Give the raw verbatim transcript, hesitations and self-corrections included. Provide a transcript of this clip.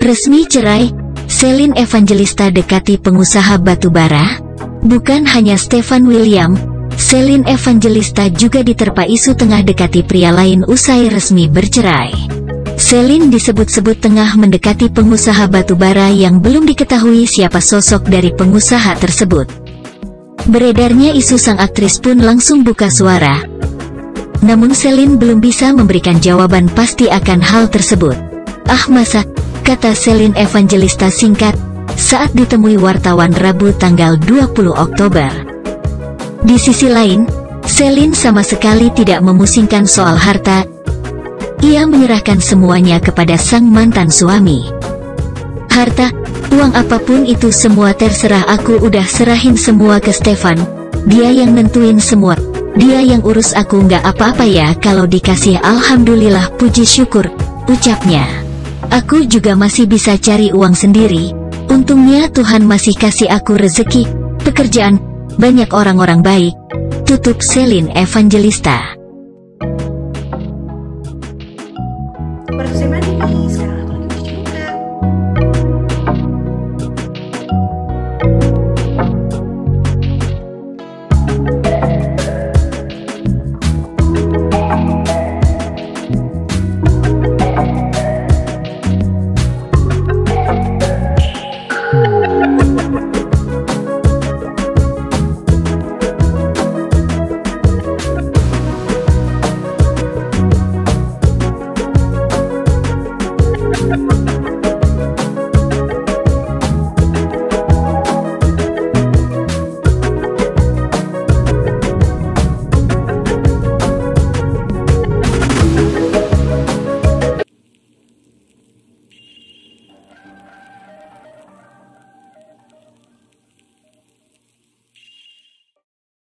Resmi cerai, Celine Evangelista dekati pengusaha batubara. Bukan hanya Stefan William, Celine Evangelista juga diterpa isu tengah dekati pria lain usai resmi bercerai. Celine disebut-sebut tengah mendekati pengusaha batubara yang belum diketahui siapa sosok dari pengusaha tersebut. Beredarnya isu sang aktris pun langsung buka suara. Namun Celine belum bisa memberikan jawaban pasti akan hal tersebut. "Ah masa," kata Celine Evangelista singkat, saat ditemui wartawan Rabu tanggal dua puluh Oktober. Di sisi lain, Celine sama sekali tidak memusingkan soal harta. Ia menyerahkan semuanya kepada sang mantan suami. "Harta, uang apapun itu semua terserah, aku udah serahin semua ke Stefan, dia yang nentuin semua, dia yang urus, aku nggak apa-apa ya kalau dikasih, alhamdulillah, puji syukur," ucapnya. "Aku juga masih bisa cari uang sendiri, untungnya Tuhan masih kasih aku rezeki, pekerjaan, banyak orang-orang baik," tutup Celine Evangelista.